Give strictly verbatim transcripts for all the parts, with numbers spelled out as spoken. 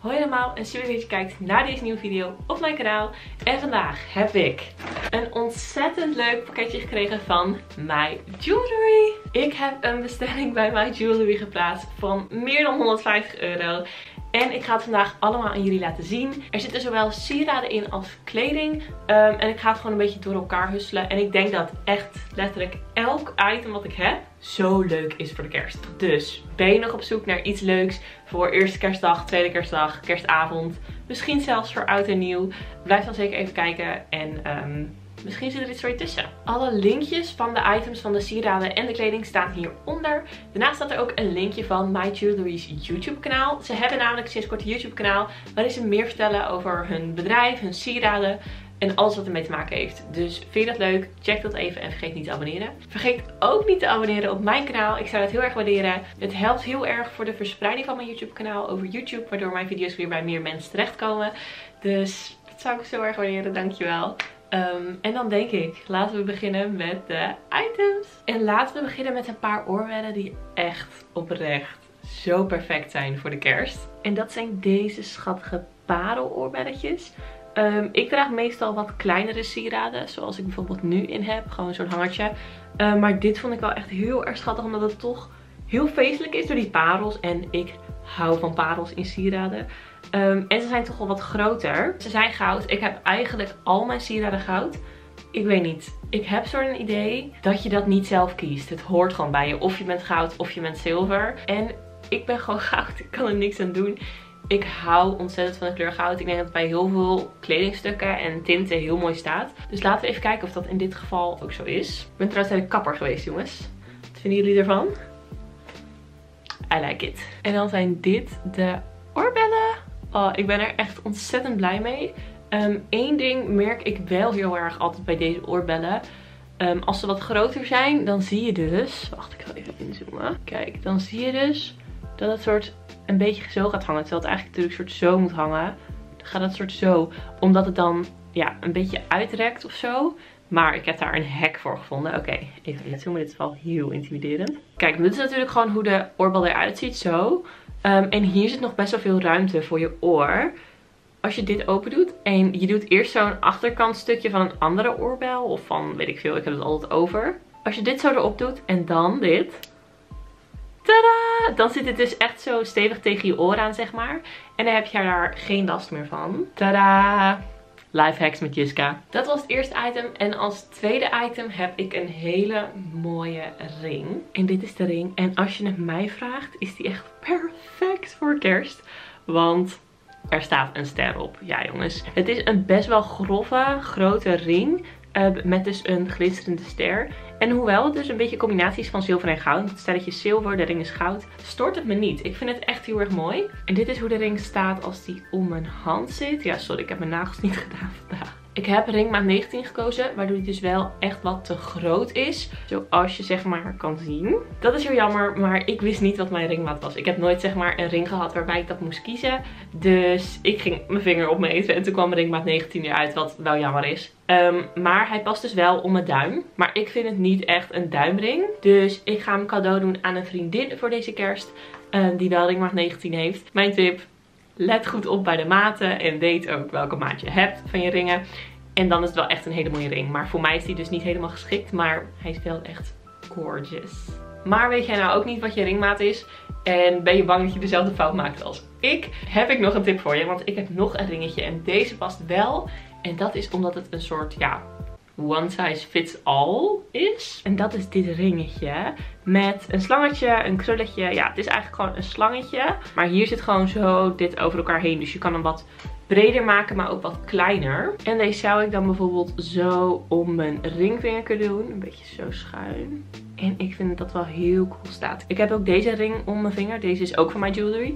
Hoi allemaal en super dat je kijkt naar deze nieuwe video op mijn kanaal. En vandaag heb ik een ontzettend leuk pakketje gekregen van My Jewellery. Ik heb een bestelling bij My Jewellery geplaatst van meer dan honderdvijftig euro. En ik ga het vandaag allemaal aan jullie laten zien. Er zitten zowel sieraden in als kleding. Um, en ik ga het gewoon een beetje door elkaar husselen. En ik denk dat echt letterlijk elk item wat ik heb zo leuk is voor de kerst. Dus ben je nog op zoek naar iets leuks voor eerste kerstdag, tweede kerstdag, kerstavond. Misschien zelfs voor oud en nieuw. Blijf dan zeker even kijken en... Um... misschien zit er iets voor je tussen. Alle linkjes van de items van de sieraden en de kleding staan hieronder. Daarnaast staat er ook een linkje van My Jewellery's YouTube kanaal. Ze hebben namelijk sinds kort een YouTube kanaal waarin ze meer vertellen over hun bedrijf, hun sieraden en alles wat ermee te maken heeft. Dus vind je dat leuk? Check dat even en vergeet niet te abonneren. Vergeet ook niet te abonneren op mijn kanaal. Ik zou dat heel erg waarderen. Het helpt heel erg voor de verspreiding van mijn YouTube kanaal over YouTube. Waardoor mijn video's weer bij meer mensen terechtkomen. Dus dat zou ik zo erg waarderen. Dankjewel. Um, en dan denk ik, laten we beginnen met de items. En laten we beginnen met een paar oorwedden die echt oprecht zo perfect zijn voor de kerst. En dat zijn deze schattige pareloorbelletjes. Um, ik draag meestal wat kleinere sieraden, zoals ik bijvoorbeeld nu in heb. Gewoon zo'n hangertje. Um, maar dit vond ik wel echt heel erg schattig, omdat het toch heel feestelijk is door die parels. En ik hou van parels in sieraden. Um, en ze zijn toch wel wat groter. Ze zijn goud. Ik heb eigenlijk al mijn sieraden goud. Ik weet niet. Ik heb zo'n een idee dat je dat niet zelf kiest. Het hoort gewoon bij je. Of je bent goud of je bent zilver. En ik ben gewoon goud. Ik kan er niks aan doen. Ik hou ontzettend van de kleur goud. Ik denk dat het bij heel veel kledingstukken en tinten heel mooi staat. Dus laten we even kijken of dat in dit geval ook zo is. Ik ben trouwens bij de kapper geweest, jongens. Wat vinden jullie ervan? I like it. En dan zijn dit de oorbellen. Oh, ik ben er echt ontzettend blij mee. Um, Eén ding merk ik wel heel erg altijd bij deze oorbellen. Um, als ze wat groter zijn, dan zie je dus... Wacht, ik ga even inzoomen. Kijk, dan zie je dus dat het soort een beetje zo gaat hangen. Terwijl het eigenlijk natuurlijk soort zo moet hangen. Dan gaat het soort zo. Omdat het dan ja, een beetje uitrekt of zo. Maar ik heb daar een hack voor gevonden. Oké, okay, even inzoomen. Dit is wel heel intimiderend. Kijk, dit is natuurlijk gewoon hoe de oorbel eruit ziet. Zo. Um, en hier zit nog best wel veel ruimte voor je oor. Als je dit open doet en je doet eerst zo'n achterkantstukje van een andere oorbel. Of van, weet ik veel, ik heb het altijd over. Als je dit zo erop doet en dan dit. Tadaa! Dan zit het dus echt zo stevig tegen je oor aan, zeg maar. En dan heb je daar geen last meer van. Tadaa! Lifehacks met Jiska. Dat was het eerste item. En als tweede item heb ik een hele mooie ring. En dit is de ring. En als je het mij vraagt, is die echt perfect voor kerst. Want er staat een ster op. Ja jongens. Het is een best wel grove, grote ring. Uh, met dus een glinsterende ster. En hoewel het dus een beetje combinaties van zilver en goud. Het sterretje is zilver, de ring is goud. Stoort het me niet. Ik vind het echt heel erg mooi. En dit is hoe de ring staat als die om mijn hand zit. Ja, sorry, ik heb mijn nagels niet gedaan vandaag. Ik heb ringmaat negentien gekozen, waardoor die dus wel echt wat te groot is. Zoals je zeg maar kan zien. Dat is heel jammer, maar ik wist niet wat mijn ringmaat was. Ik heb nooit zeg maar een ring gehad waarbij ik dat moest kiezen. Dus ik ging mijn vinger opmeten en toen kwam ringmaat negentien eruit, wat wel jammer is. Um, maar hij past dus wel om mijn duim. Maar ik vind het niet echt een duimring. Dus ik ga hem cadeau doen aan een vriendin voor deze kerst. Um, die wel ringmaat negentien heeft. Mijn tip... Let goed op bij de maten en weet ook welke maat je hebt van je ringen. En dan is het wel echt een hele mooie ring. Maar voor mij is die dus niet helemaal geschikt, maar hij is wel echt gorgeous. Maar weet jij nou ook niet wat je ringmaat is? En ben je bang dat je dezelfde fout maakt als ik? Heb ik nog een tip voor je, want ik heb nog een ringetje en deze past wel. En dat is omdat het een soort, ja, one size fits all is. En dat is dit ringetje met een slangetje, een krulletje. Ja, het is eigenlijk gewoon een slangetje. Maar hier zit gewoon zo dit over elkaar heen. Dus je kan hem wat breder maken, maar ook wat kleiner. En deze zou ik dan bijvoorbeeld zo om mijn ringvinger kunnen doen. Een beetje zo schuin. En ik vind dat dat wel heel cool staat. Ik heb ook deze ring om mijn vinger. Deze is ook van My Jewellery.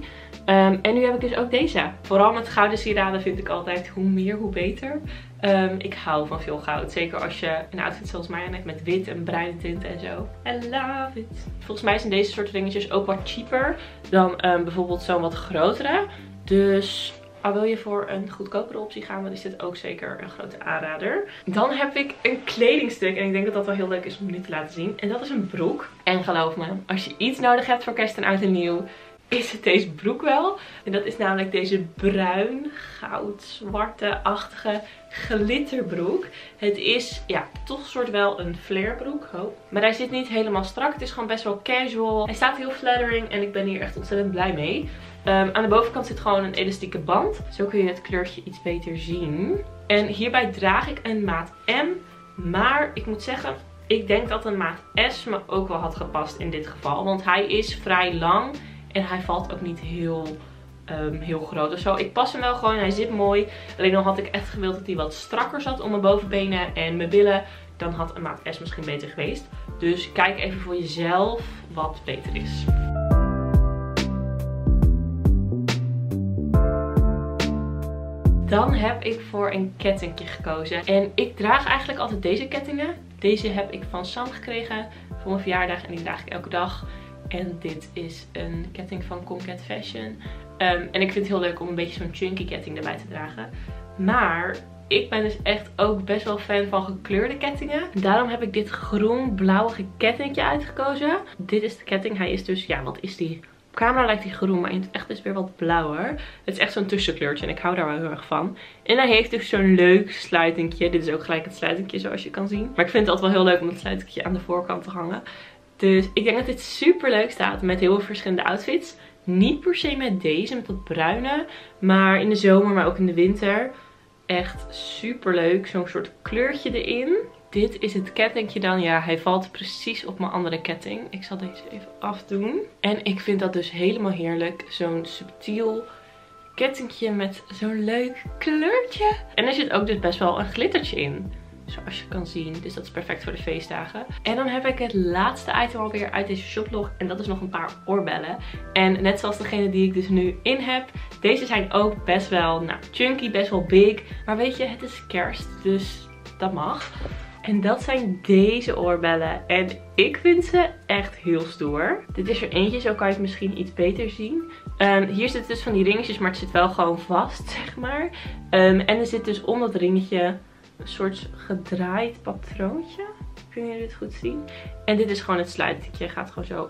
Um, en nu heb ik dus ook deze. Vooral met gouden sieraden vind ik altijd hoe meer, hoe beter. Um, ik hou van veel goud. Zeker als je een outfit zoals mij aan hebt met wit en bruine tinten en zo. I love it. Volgens mij zijn deze soort ringetjes ook wat cheaper dan um, bijvoorbeeld zo'n wat grotere. Dus... Al wil je voor een goedkopere optie gaan, dan is dit ook zeker een grote aanrader. Dan heb ik een kledingstuk en ik denk dat dat wel heel leuk is om jullie te laten zien. En dat is een broek. En geloof me, als je iets nodig hebt voor kerst en oud en nieuw, is het deze broek wel. En dat is namelijk deze bruin, goud-zwarte-achtige glitterbroek. Het is, ja, toch soort wel een flarebroek. Oh. Maar hij zit niet helemaal strak. Het is gewoon best wel casual. Hij staat heel flattering en ik ben hier echt ontzettend blij mee. Um, aan de bovenkant zit gewoon een elastieke band. Zo kun je het kleurtje iets beter zien. En hierbij draag ik een maat M. Maar ik moet zeggen, ik denk dat een maat S me ook wel had gepast in dit geval. Want hij is vrij lang en hij valt ook niet heel... Um, heel groot of zo. Ik pas hem wel gewoon. Hij zit mooi. Alleen dan had ik echt gewild dat hij wat strakker zat om mijn bovenbenen en mijn billen. Dan had een maat S misschien beter geweest. Dus kijk even voor jezelf wat beter is. Dan heb ik voor een kettingje gekozen. En ik draag eigenlijk altijd deze kettingen. Deze heb ik van Sam gekregen voor mijn verjaardag. En die draag ik elke dag. En dit is een ketting van Comcat Fashion. Um, en ik vind het heel leuk om een beetje zo'n chunky ketting erbij te dragen. Maar ik ben dus echt ook best wel fan van gekleurde kettingen. Daarom heb ik dit groen-blauwige kettingje uitgekozen. Dit is de ketting. Hij is dus, ja, wat is die? Op camera lijkt hij groen, maar in het echt is weer wat blauwer. Het is echt zo'n tussenkleurtje en ik hou daar wel heel erg van. En hij heeft dus zo'n leuk sluitingje. Dit is ook gelijk het sluitingje zoals je kan zien. Maar ik vind het altijd wel heel leuk om het sluitingje aan de voorkant te hangen. Dus ik denk dat dit super leuk staat met heel veel verschillende outfits. Niet per se met deze, met dat bruine. Maar in de zomer, maar ook in de winter. Echt super leuk. Zo'n soort kleurtje erin. Dit is het kettingje dan. Ja, hij valt precies op mijn andere ketting. Ik zal deze even afdoen. En ik vind dat dus helemaal heerlijk. Zo'n subtiel kettingje met zo'n leuk kleurtje. En er zit ook dus best wel een glittertje in. Zoals je kan zien. Dus dat is perfect voor de feestdagen. En dan heb ik het laatste item alweer uit deze shoplog. En dat is nog een paar oorbellen. En net zoals degene die ik dus nu in heb. Deze zijn ook best wel nou, chunky, best wel big. Maar weet je, het is kerst. Dus dat mag. En dat zijn deze oorbellen. En ik vind ze echt heel stoer. Dit is er eentje, zo kan je het misschien iets beter zien. Um, hier zitten dus van die ringetjes, maar het zit wel gewoon vast, zeg maar. Um, en er zit dus om dat ringetje... een soort gedraaid patroontje. Kunnen jullie dit goed zien? En dit is gewoon het sluitje. Gaat gewoon zo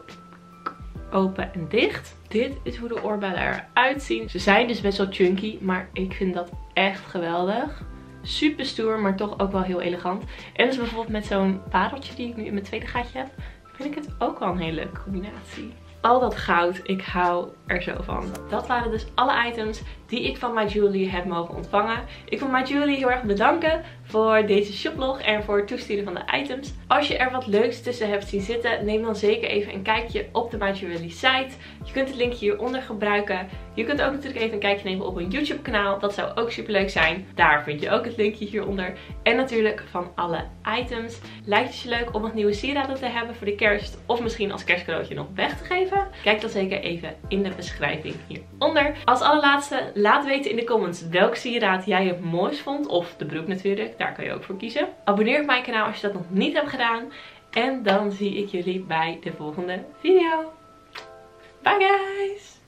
open en dicht. Dit is hoe de oorbellen eruit zien. Ze zijn dus best wel chunky. Maar ik vind dat echt geweldig. Super stoer, maar toch ook wel heel elegant. En dus bijvoorbeeld met zo'n pareltje die ik nu in mijn tweede gaatje heb. Vind ik het ook wel een hele leuke combinatie. Al dat goud, ik hou er zo van. Dat waren dus alle items die ik van My Jewellery heb mogen ontvangen. Ik wil My Jewellery heel erg bedanken voor deze shoplog en voor het toesturen van de items. Als je er wat leuks tussen hebt zien zitten, neem dan zeker even een kijkje op de My Jewellery site. Je kunt het linkje hieronder gebruiken. Je kunt ook natuurlijk even een kijkje nemen op een YouTube kanaal. Dat zou ook super leuk zijn. Daar vind je ook het linkje hieronder. En natuurlijk van alle items. Lijkt het je leuk om wat nieuwe sieraden te hebben voor de kerst of misschien als kerstcadeautje nog weg te geven? Kijk dan zeker even in de beschrijving hieronder. Als allerlaatste, laat weten in de comments welk sieraad jij het mooist vond. Of de broek natuurlijk, daar kan je ook voor kiezen. Abonneer op mijn kanaal als je dat nog niet hebt gedaan. En dan zie ik jullie bij de volgende video. Bye guys!